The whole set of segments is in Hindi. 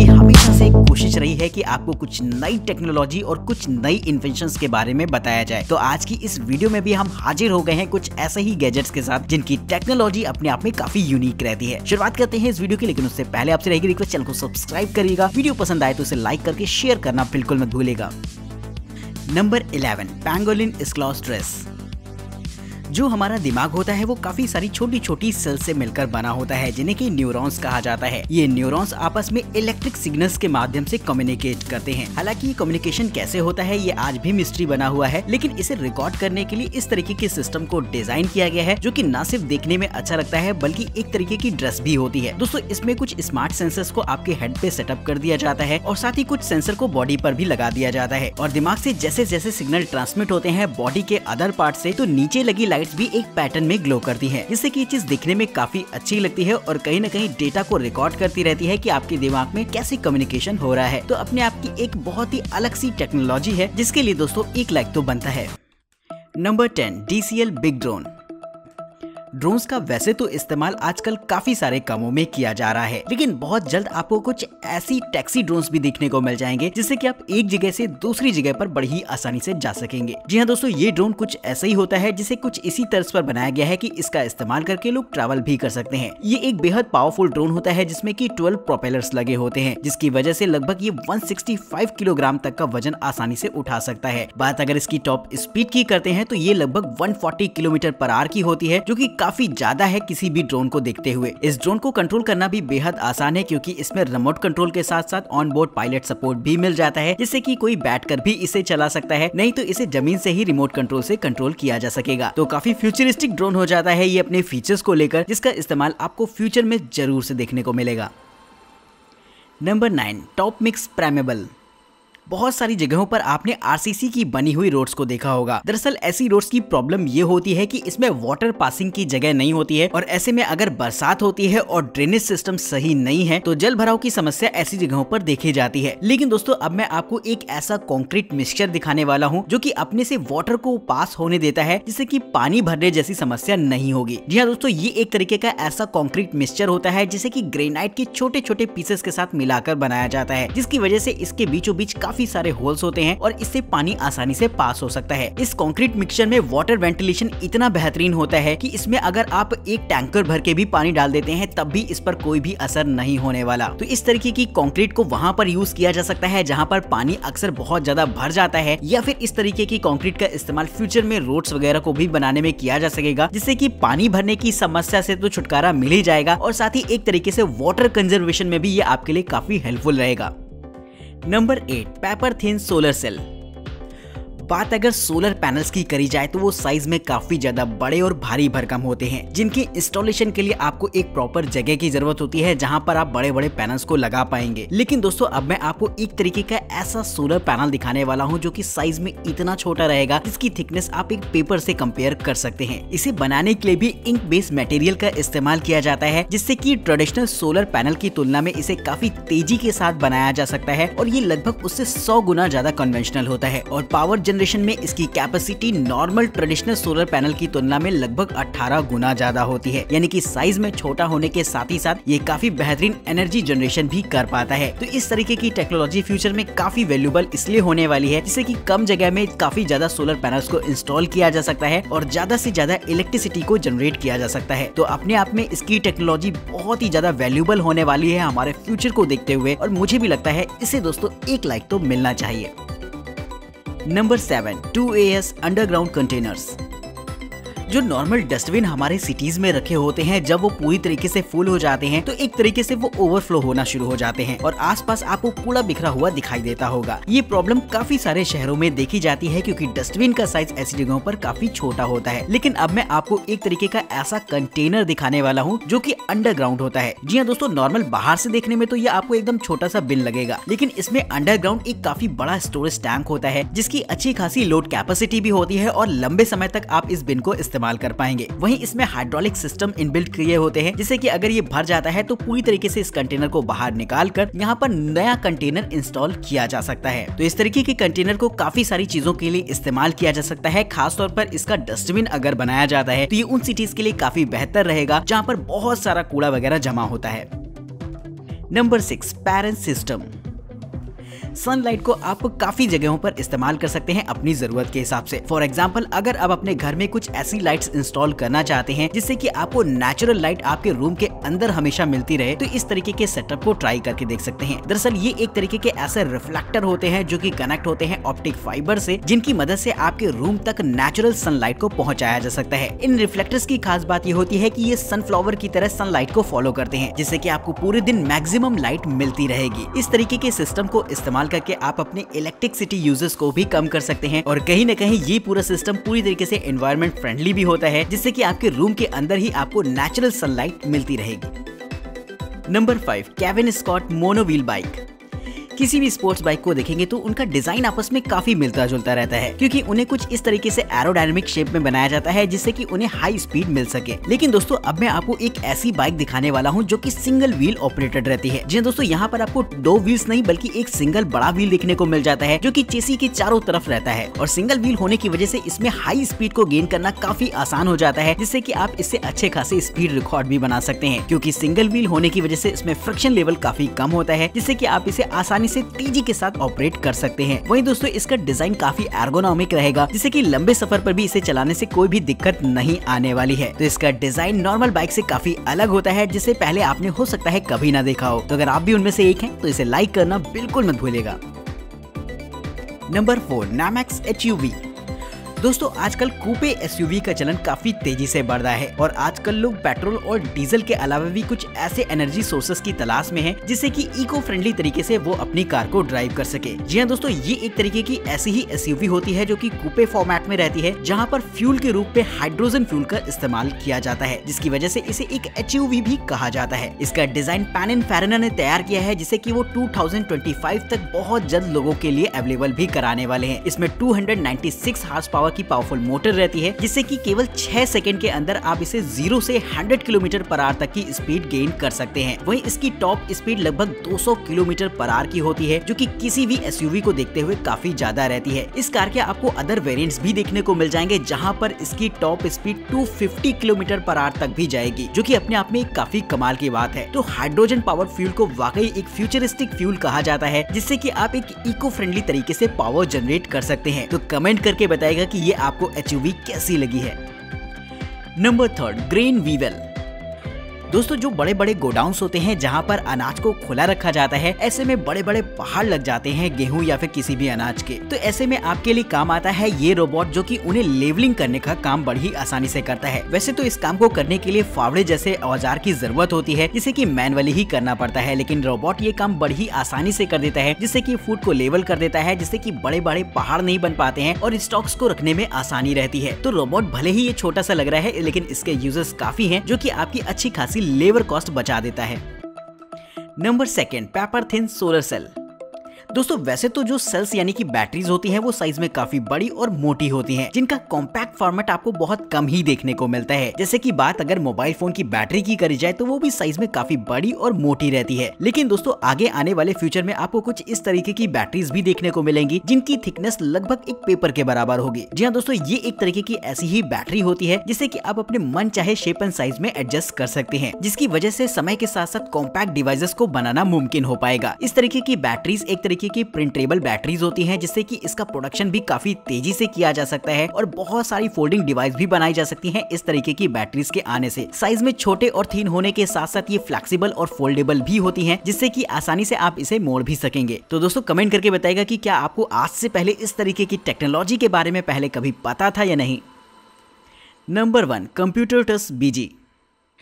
की हमेशा से कोशिश रही है कि आपको कुछ नई टेक्नोलॉजी और कुछ नई इन्वेंशंस के बारे में बताया जाए। तो आज की इस वीडियो में भी हम हाजिर हो गए हैं कुछ ऐसे ही गैजेट्स के साथ जिनकी टेक्नोलॉजी अपने आप में काफी यूनिक रहती है। शुरुआत करते हैं इस वीडियो की, लेकिन उससे पहले आपसे रहेगी रिक्वेस्ट, चैनल को सब्सक्राइब करिएगा, वीडियो पसंद आए तो उसे लाइक करके शेयर करना बिल्कुल मत भूलेगा। Number 11, pangolin scales dress. जो हमारा दिमाग होता है वो काफी सारी छोटी छोटी सेल से मिलकर बना होता है जिन्हें कि न्यूरॉन्स कहा जाता है। ये न्यूरॉन्स आपस में इलेक्ट्रिक सिग्नल्स के माध्यम से कम्युनिकेट करते हैं। हालांकि ये कम्युनिकेशन कैसे होता है ये आज भी मिस्ट्री बना हुआ है, लेकिन इसे रिकॉर्ड करने के लिए इस तरीके के सिस्टम को डिजाइन किया गया है जो कि न सिर्फ देखने में अच्छा लगता है बल्कि एक तरीके की ड्रेस भी होती है। दोस्तों, इसमें कुछ स्मार्ट सेंसर्स को आपके हेड पे सेटअप कर दिया जाता है और साथ ही कुछ सेंसर को बॉडी पर भी लगा दिया जाता है और दिमाग से जैसे जैसे सिग्नल ट्रांसमिट होते हैं बॉडी के अदर पार्ट से, तो नीचे लगी लाइट्स भी एक पैटर्न में ग्लो करती है, जिससे कि ये चीज दिखने में काफी अच्छी लगती है और कहीं न कहीं डेटा को रिकॉर्ड करती रहती है कि आपके दिमाग में कैसे कम्युनिकेशन हो रहा है। तो अपने आप की एक बहुत ही अलग सी टेक्नोलॉजी है जिसके लिए दोस्तों एक लाइक तो बनता है। Number 10, DCL big drone. Drones का वैसे तो इस्तेमाल आजकल काफी सारे कामों में किया जा रहा है, लेकिन बहुत जल्द आपको कुछ ऐसी टैक्सी ड्रोन्स भी देखने को मिल जाएंगे जिससे कि आप एक जगह से दूसरी जगह पर बड़ी ही आसानी से जा सकेंगे। जी हाँ दोस्तों, ये ड्रोन कुछ ऐसा ही होता है जिसे कुछ इसी तर्ज पर बनाया गया है कि इसका इस्तेमाल करके लोग ट्रैवल भी कर सकते हैं। ये एक बेहद पावरफुल ड्रोन होता है जिसमें की 12 प्रोपेलर्स लगे होते हैं, जिसकी वजह से लगभग ये 165 किलोग्राम तक का वजन आसानी से उठा सकता है। बात अगर इसकी टॉप स्पीड की करते हैं तो ये लगभग 140 किलोमीटर पर आवर की होती है, जो की काफी ज्यादा है किसी भी ड्रोन को देखते हुए। इस ड्रोन को कंट्रोल करना भी बेहद आसान है क्योंकि इसमें रिमोट कंट्रोल के साथ साथ ऑन बोर्ड पायलट सपोर्ट भी मिल जाता है, जिससे कि कोई बैठकर भी इसे चला सकता है, नहीं तो इसे जमीन से ही रिमोट कंट्रोल से कंट्रोल किया जा सकेगा। तो काफी फ्यूचरिस्टिक ड्रोन हो जाता है ये अपने फीचर्स को लेकर, जिसका इस्तेमाल आपको फ्यूचर में जरूर से देखने को मिलेगा। Number 9, top mix permeable. बहुत सारी जगहों पर आपने आरसीसी की बनी हुई रोड्स को देखा होगा। दरअसल ऐसी रोड्स की प्रॉब्लम ये होती है कि इसमें वाटर पासिंग की जगह नहीं होती है और ऐसे में अगर बरसात होती है और ड्रेनेज सिस्टम सही नहीं है तो जल भराव की समस्या ऐसी जगहों पर देखी जाती है। लेकिन दोस्तों, अब मैं आपको एक ऐसा कॉन्क्रीट मिक्सचर दिखाने वाला हूँ जो की अपने से वाटर को पास होने देता है, जिससे की पानी भरने जैसी समस्या नहीं होगी। जी हाँ दोस्तों, ये एक तरीके का ऐसा कॉन्क्रीट मिक्सचर होता है जिसे की ग्रेनाइट के छोटे छोटे पीसेस के साथ मिलाकर बनाया जाता है, जिसकी वजह से इसके बीचों बीच काफी सारे होल्स होते हैं और इससे पानी आसानी से पास हो सकता है। इस कंक्रीट मिक्सचर में वाटर वेंटिलेशन इतना बेहतरीन होता है कि इसमें अगर आप एक टैंकर भर के भी पानी डाल देते हैं तब भी इस पर कोई भी असर नहीं होने वाला। तो इस तरीके की कंक्रीट को वहां पर यूज किया जा सकता है जहां पर पानी अक्सर बहुत ज्यादा भर जाता है, या फिर इस तरीके की कंक्रीट का इस्तेमाल फ्यूचर में रोड्स वगैरह को भी बनाने में किया जा सकेगा, जिससे की पानी भरने की समस्या से तो छुटकारा मिल ही जाएगा और साथ ही एक तरीके से वाटर कंजर्वेशन में भी ये आपके लिए काफी हेल्पफुल रहेगा। Number 8, paper thin solar cell. बात अगर सोलर पैनल्स की करी जाए तो वो साइज में काफी ज्यादा बड़े और भारी भरकम होते हैं, जिनकी इंस्टॉलेशन के लिए आपको एक प्रॉपर जगह की जरूरत होती है जहां पर आप बड़े बड़े पैनल्स को लगा पाएंगे। लेकिन दोस्तों, अब मैं आपको एक तरीके का ऐसा सोलर पैनल दिखाने वाला हूं जो कि साइज में इतना छोटा रहेगा जिसकी थिकनेस आप एक पेपर से कंपेयर कर सकते हैं। इसे बनाने के लिए भी इंक बेस्ड मटेरियल का इस्तेमाल किया जाता है, जिससे की ट्रेडिशनल सोलर पैनल की तुलना में इसे काफी तेजी के साथ बनाया जा सकता है और ये लगभग उससे 100 गुना ज्यादा कन्वेंशनल होता है और पावर में इसकी capacity normal traditional solar panel की तुलना में लगभग 18 गुना ज्यादा होती है। यानी कि साइज में छोटा होने के साथ ही साथ ये काफी बेहतरीन एनर्जी जनरेशन भी कर पाता है। तो इस तरीके की टेक्नोलॉजी फ्यूचर में काफी वैल्यूएबल इसलिए होने वाली है जिससे कि कम जगह में काफी ज्यादा सोलर पैनल्स को इंस्टॉल किया जा सकता है और ज्यादा से ज्यादा इलेक्ट्रिसिटी को जनरेट किया जा सकता है। तो अपने आप में इसकी टेक्नोलॉजी बहुत ही ज्यादा वैल्यूएबल होने वाली है हमारे फ्यूचर को देखते हुए और मुझे भी लगता है इसे दोस्तों एक लाइक तो मिलना चाहिए। Number 7, 2AS underground containers. जो नॉर्मल डस्टबिन हमारे सिटीज में रखे होते हैं जब वो पूरी तरीके से फुल हो जाते हैं तो एक तरीके से वो ओवरफ्लो होना शुरू हो जाते हैं और आसपास आपको कूड़ा बिखरा हुआ दिखाई देता होगा। ये प्रॉब्लम काफी सारे शहरों में देखी जाती है क्योंकि डस्टबिन का साइज ऐसी जगहों पर काफी छोटा होता है। लेकिन अब मैं आपको एक तरीके का ऐसा कंटेनर दिखाने वाला हूँ जो की अंडरग्राउंड होता है। जी हाँ दोस्तों, नॉर्मल बाहर से देखने में तो ये आपको एकदम छोटा सा बिन लगेगा, लेकिन इसमें अंडरग्राउंड एक काफी बड़ा स्टोरेज टैंक होता है जिसकी अच्छी खासी लोड कैपेसिटी भी होती है और लंबे समय तक आप इस बिन को इस्तेमाल कर पाएंगे। वहीं इसमें हाइड्रोलिक सिस्टम इनबिल्ट किए होते हैं जिससे कि अगर ये भर जाता है तो पूरी तरीके से इस कंटेनर को बाहर निकाल कर यहाँ पर नया कंटेनर इंस्टॉल किया जा सकता है। तो इस तरीके के कंटेनर को काफी सारी चीजों के लिए इस्तेमाल किया जा सकता है। खासतौर पर इसका डस्टबिन अगर बनाया जाता है तो ये उन सिटीज के लिए काफी बेहतर रहेगा जहाँ पर बहुत सारा कूड़ा वगैरह जमा होता है। Number 6 parent system. सनलाइट को आप काफी जगहों पर इस्तेमाल कर सकते हैं अपनी जरूरत के हिसाब से। फॉर एग्जाम्पल, अगर आप अपने घर में कुछ ऐसी लाइट्स इंस्टॉल करना चाहते हैं जिससे कि आपको नेचुरल लाइट आपके रूम के अंदर हमेशा मिलती रहे, तो इस तरीके के सेटअप को ट्राई करके देख सकते हैं। दरअसल ये एक तरीके के ऐसे रिफ्लेक्टर होते हैं जो कि कनेक्ट होते हैं ऑप्टिक फाइबर से, जिनकी मदद से आपके रूम तक नेचुरल सनलाइट को पहुंचाया जा सकता है। इन रिफ्लेक्टर्स की खास बात ये होती है कि ये सनफ्लावर की तरह सनलाइट को फॉलो करते हैं, जिससे कि आपको पूरे दिन मैक्सिमम लाइट मिलती रहेगी। इस तरीके के सिस्टम को इस्तेमाल करके आप अपने इलेक्ट्रिसिटी यूजेस को भी कम कर सकते हैं, और कहीं ना कहीं ये पूरा सिस्टम पूरी तरीके से एनवायरनमेंट फ्रेंडली भी होता है, जिससे कि आपके रूम के अंदर ही आपको नेचुरल सनलाइट मिलती रहेगी। Number 5 Kevin Scott monowheel bike. किसी भी स्पोर्ट्स बाइक को देखेंगे तो उनका डिजाइन आपस में काफी मिलता जुलता रहता है, क्योंकि उन्हें कुछ इस तरीके से एरोडायनामिक शेप में बनाया जाता है जिससे कि उन्हें हाई स्पीड मिल सके। लेकिन दोस्तों, अब मैं आपको एक ऐसी बाइक दिखाने वाला हूं जो कि सिंगल व्हील ऑपरेटेड रहती है। जी दोस्तों, यहाँ पर आपको 2 व्हील्स नहीं बल्कि एक सिंगल बड़ा व्हील देखने को मिल जाता है जो की चेसी के चारों तरफ रहता है, और सिंगल व्हील होने की वजह से इसमें हाई स्पीड को गेन करना काफी आसान हो जाता है, जिससे की आप इससे अच्छे खासे स्पीड रिकॉर्ड भी बना सकते हैं। क्योंकि सिंगल व्हील होने की वजह से इसमें फ्रिक्शन लेवल काफी कम होता है, जिससे की आप इसे आसानी से तेजी के साथ ऑपरेट कर सकते हैं। वहीं दोस्तों, इसका डिजाइन काफी एर्गोनॉमिक रहेगा, जिससे कि लंबे सफर पर भी इसे चलाने से कोई भी दिक्कत नहीं आने वाली है। तो इसका डिजाइन नॉर्मल बाइक से काफी अलग होता है, जिसे पहले आपने हो सकता है कभी ना देखा हो। तो अगर आप भी उनमें से एक हैं तो इसे लाइक करना बिल्कुल मत भूलेगा। Number 4 Nmax HUV। दोस्तों, आजकल कूपे एसयूवी का चलन काफी तेजी से बढ़ रहा है, और आजकल लोग पेट्रोल और डीजल के अलावा भी कुछ ऐसे एनर्जी सोर्सेस की तलाश में हैं जिससे कि इको फ्रेंडली तरीके से वो अपनी कार को ड्राइव कर सके। जी हां दोस्तों, ये एक तरीके की ऐसी ही एसयूवी होती है जो कि कूपे फॉर्मेट में रहती है, जहाँ पर फ्यूल के रूप में हाइड्रोजन फ्यूल का इस्तेमाल किया जाता है, जिसकी वजह से इसे एक एचयूवी भी कहा जाता है। इसका डिजाइन पैनिनफेरिना ने तैयार किया है, जिसे की वो 2025 तक बहुत जल्द लोगों के लिए अवेलेबल भी कराने वाले है। इसमें 296 हॉर्स पावर की पावरफुल मोटर रहती है, जिससे कि केवल 6 सेकंड के अंदर आप इसे 0 से 100 किलोमीटर पर आर तक की स्पीड गेन कर सकते हैं। वहीं इसकी टॉप स्पीड लगभग 200 किलोमीटर पर आर की होती है, जो कि किसी भी एसयूवी को देखते हुए काफी ज्यादा रहती है। इस कार के आपको अदर वेरिएंट्स भी देखने को मिल जाएंगे, जहां पर इसकी top speed 250 kilometre per hour तक भी जाएगी, जो की अपने आप में एक काफी कमाल की बात है। तो हाइड्रोजन पावर फ्यूल को वाकई एक फ्यूचरिस्टिक फ्यूल कहा जाता है, जिससे की आप एक इको फ्रेंडली तरीके से पावर जनरेट कर सकते हैं। तो कमेंट करके बताएगा कि ये आपको एचयूवी कैसी लगी है। Number 3 grain weevil. दोस्तों, जो बड़े बड़े गोडाउन्स होते हैं जहां पर अनाज को खुला रखा जाता है, ऐसे में बड़े बड़े पहाड़ लग जाते हैं गेहूं या फिर किसी भी अनाज के। तो ऐसे में आपके लिए काम आता है ये रोबोट, जो कि उन्हें लेवलिंग करने का काम बड़ी आसानी से करता है। वैसे तो इस काम को करने के लिए फावड़े जैसे औजार की जरूरत होती है, जिसे की मैनुअली ही करना पड़ता है, लेकिन रोबोट ये काम बड़ी आसानी से कर देता है, जिससे की फूड को लेवल कर देता है, जिससे की बड़े बड़े पहाड़ नहीं बन पाते हैं और स्टॉक्स को रखने में आसानी रहती है। तो रोबोट भले ही ये छोटा सा लग रहा है, लेकिन इसके यूजर्स काफी है, जो की आपकी अच्छी खासी लेबर कॉस्ट बचा देता है। Number 2 paper thin solar cell. दोस्तों, वैसे तो जो सेल्स यानी कि बैटरीज होती हैं वो साइज में काफी बड़ी और मोटी होती हैं, जिनका कॉम्पैक्ट फॉर्मेट आपको बहुत कम ही देखने को मिलता है। जैसे कि बात अगर मोबाइल फोन की बैटरी की करी जाए तो वो भी साइज में काफी बड़ी और मोटी रहती है। लेकिन दोस्तों, आगे आने वाले फ्यूचर में आपको कुछ इस तरीके की बैटरीज भी देखने को मिलेंगी, जिनकी थिकनेस लगभग एक पेपर के बराबर होगी। जी हाँ दोस्तों, ये एक तरीके की ऐसी ही बैटरी होती है, जिससे की आप अपने मन चाहे शेप एंड साइज में एडजस्ट कर सकते हैं, जिसकी वजह से समय के साथ साथ कॉम्पैक्ट डिवाइसेस को बनाना मुमकिन हो पाएगा। इस तरीके की बैटरीज एक तरीके की प्रिंटेबल बैटरीज होती हैं, जिससे कि इसका प्रोडक्शन भी काफी तेजी से किया जा सकता है, और बहुत सारी फोल्डिंग डिवाइस भी बनाई जा सकती हैं इस तरीके की बैटरीज के आने से। साइज में छोटे और थीन होने के साथ साथ ये फ्लेक्सिबल और फोल्डेबल भी होती हैं, जिससे कि आसानी से आप इसे मोड़ भी सकेंगे। तो दोस्तों, कमेंट करके बताइएगा कि क्या आपको आज से पहले इस तरीके की टेक्नोलॉजी के बारे में पहले कभी पता था या नहीं। नंबर 1 कंप्यूटर टच बीजी।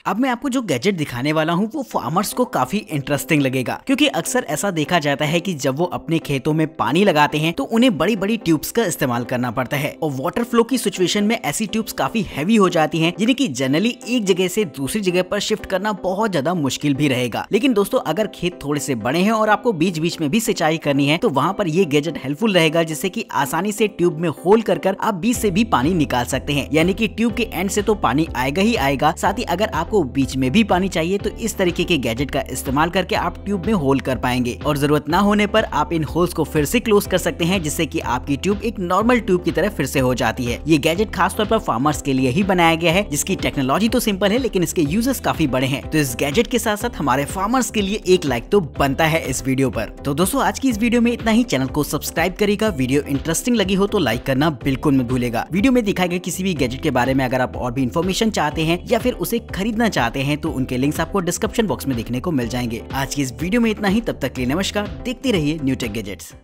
अब मैं आपको जो गैजेट दिखाने वाला हूँ वो फार्मर्स को काफी इंटरेस्टिंग लगेगा, क्योंकि अक्सर ऐसा देखा जाता है कि जब वो अपने खेतों में पानी लगाते हैं तो उन्हें बड़ी बड़ी ट्यूब्स का इस्तेमाल करना पड़ता है, और वाटर फ्लो की सिचुएशन में ऐसी ट्यूब्स काफी हैवी हो जाती हैं, जिन्हें कि जनरली एक जगह से दूसरी जगह पर शिफ्ट करना बहुत ज्यादा मुश्किल भी रहेगा। लेकिन दोस्तों, अगर खेत थोड़े से बड़े हैं और आपको बीच बीच में भी सिंचाई करनी है तो वहाँ पर ये गैजेट हेल्पफुल रहेगा, जिससे की आसानी से ट्यूब में होल कर आप बीच से भी पानी निकाल सकते हैं। यानी की ट्यूब के एंड से तो पानी आएगा ही आएगा, साथ ही अगर आपको आपको बीच में भी पानी चाहिए तो इस तरीके के गैजेट का इस्तेमाल करके आप ट्यूब में होल कर पाएंगे और जरूरत ना होने पर आप इन होल्स को फिर से क्लोज कर सकते हैं, जिससे कि आपकी ट्यूब एक नॉर्मल ट्यूब की तरह फिर से हो जाती है। ये गैजेट खासतौर पर फार्मर्स के लिए ही बनाया गया है, जिसकी टेक्नोलॉजी तो सिंपल है लेकिन इसके यूजर्स काफी बड़े हैं। तो इस गैजेट के साथ साथ हमारे फार्मर्स के लिए एक लाइक तो बनता है इस वीडियो पर। तो दोस्तों आज की इस वीडियो में इतना ही। चैनल को सब्सक्राइब करिएगा। वीडियो इंटरेस्टिंग लगी हो तो लाइक करना बिल्कुल मत भूलेगा। वीडियो में दिखाए गए किसी भी गैजेट के बारे में अगर आप और भी इन्फॉर्मेशन चाहते हैं या फिर उसे खरीदना चाहते हैं तो उनके लिंक्स आपको डिस्क्रिप्शन बॉक्स में देखने को मिल जाएंगे। आज की इस वीडियो में इतना ही। तब तक के लिए नमस्कार। देखते रहिए न्यू टेक गैजेट्स।